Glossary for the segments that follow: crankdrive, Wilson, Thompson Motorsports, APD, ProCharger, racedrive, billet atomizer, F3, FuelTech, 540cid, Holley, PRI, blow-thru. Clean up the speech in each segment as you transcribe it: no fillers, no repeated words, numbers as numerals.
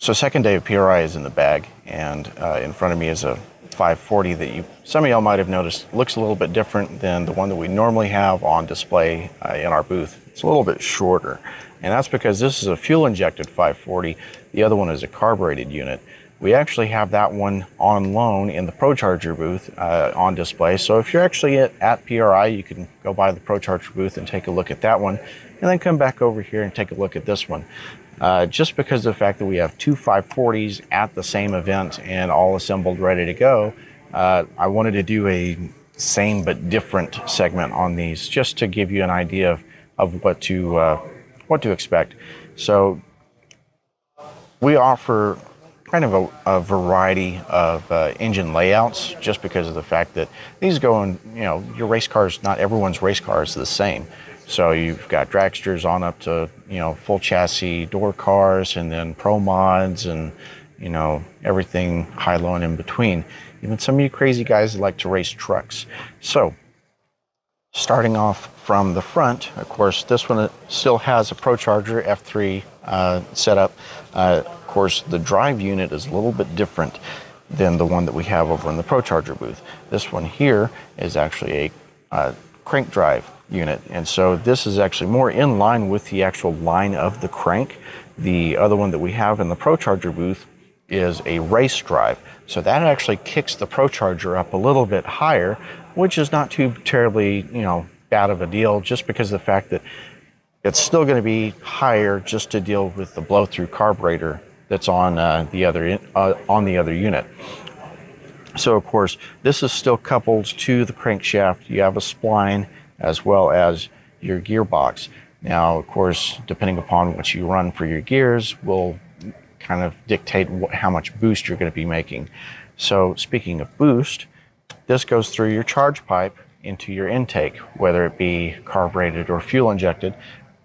So second day of PRI is in the bag, and in front of me is a 540 that some of y'all might have noticed looks a little bit different than the one that we normally have on display in our booth. It's a little bit shorter, and that's because this is a fuel-injected 540. The other one is a carbureted unit. We actually have that one on loan in the ProCharger booth on display. So if you're actually at PRI, you can go by the ProCharger booth and take a look at that one, and then come back over here and take a look at this one. Just because of the fact that we have two 540s at the same event and all assembled ready to go, I wanted to do a same but different segment on these just to give you an idea of what to expect. So we offer kind of a variety of engine layouts just because of the fact that these go in, you know, your race cars, not everyone's race car is the same. So you've got dragsters on up to, you know, full chassis door cars, and then pro mods, and, you know, everything high, low, and in between. Even some of you crazy guys like to race trucks. So starting off from the front, of course, this one still has a ProCharger F3 setup. Of course, the drive unit is a little bit different than the one that we have over in the ProCharger booth. This one here is actually a crank drive unit, and so this is actually more in line with the actual line of the crank. The other one that we have in the ProCharger booth is a race drive, so that actually kicks the ProCharger up a little bit higher, which is not too terribly, you know, bad of a deal, just because of the fact that it's still going to be higher just to deal with the blow-through carburetor that's on the other unit. So of course, this is still coupled to the crankshaft. You have a spline as well as your gearbox. Now, of course, depending upon what you run for your gears will kind of dictate how much boost you're going to be making. So speaking of boost, this goes through your charge pipe into your intake, whether it be carbureted or fuel injected.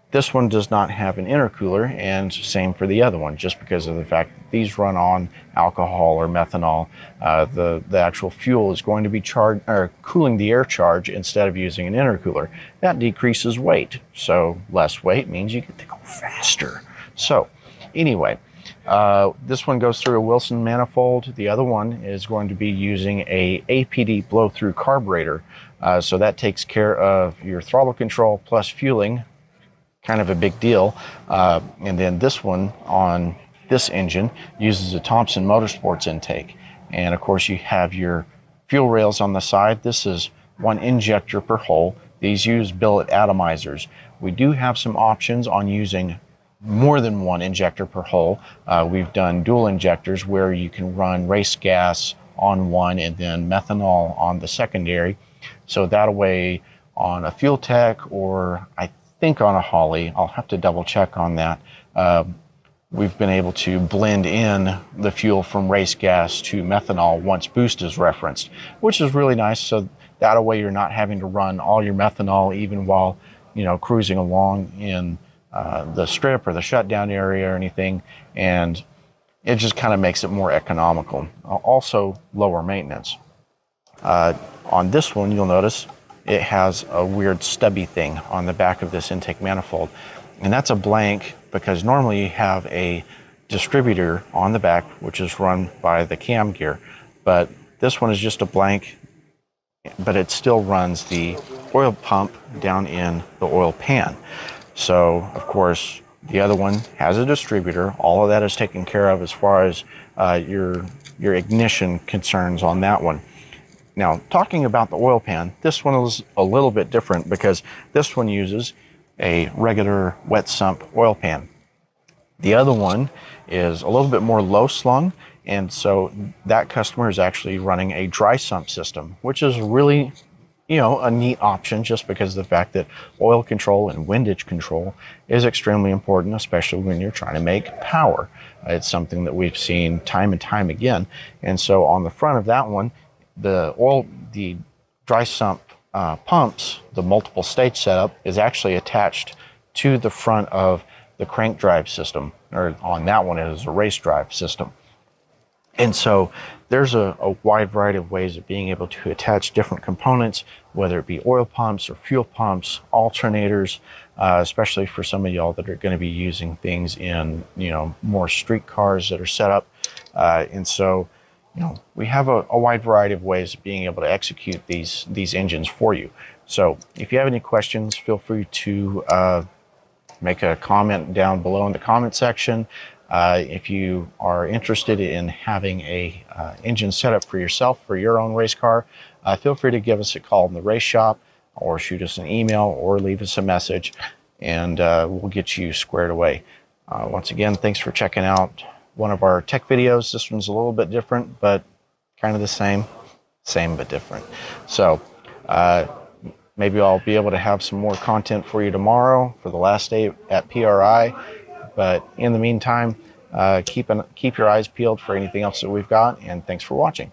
This one does not have an intercooler, and same for the other one, just because of the fact that these run on alcohol or methanol. The actual fuel is going to be cooling the air charge instead of using an intercooler. That decreases weight, so less weight means you get to go faster. So anyway, this one goes through a Wilson manifold. The other one is going to be using a APD blow-through carburetor. So that takes care of your throttle control plus fueling. Kind of a big deal. And then this one on this engine uses a Thompson Motorsports intake. And of course, you have your fuel rails on the side. This is one injector per hole. These use billet atomizers. We do have some options on using more than one injector per hole. We've done dual injectors where you can run race gas on one and then methanol on the secondary. So that way on a FuelTech, or I think on a Holley, I'll have to double check on that, we've been able to blend in the fuel from race gas to methanol once boost is referenced, which is really nice. So that way you're not having to run all your methanol even while, you know, cruising along in the strip or the shutdown area or anything, and it just kind of makes it more economical. Also lower maintenance. On this one, you'll notice it has a weird stubby thing on the back of this intake manifold. And that's a blank because normally you have a distributor on the back, which is run by the cam gear. But this one is just a blank, but it still runs the oil pump down in the oil pan. So of course, the other one has a distributor. All of that is taken care of as far as your ignition concerns on that one. Now, talking about the oil pan, this one is a little bit different because this one uses a regular wet sump oil pan. The other one is a little bit more low slung, and so that customer is actually running a dry sump system, which is really, you know, a neat option just because of the fact that oil control and windage control is extremely important, especially when you're trying to make power. It's something that we've seen time and time again. And so on the front of that one, the dry sump pumps, the multiple stage setup, is actually attached to the front of the crank drive system, or on that one it is a race drive system. And so there's a wide variety of ways of being able to attach different components, whether it be oil pumps or fuel pumps, alternators, especially for some of y'all that are going to be using things in, you know, more street cars that are set up. And so, you know, we have a wide variety of ways of being able to execute these engines for you. So if you have any questions, feel free to make a comment down below in the comment section. If you are interested in having a engine set up for yourself, for your own race car, feel free to give us a call in the race shop or shoot us an email or leave us a message, and we'll get you squared away. Once again, thanks for checking out one of our tech videos. This one's a little bit different, but kind of the same but different. So maybe I'll be able to have some more content for you tomorrow for the last day at PRI. But in the meantime, keep your eyes peeled for anything else that we've got. And thanks for watching.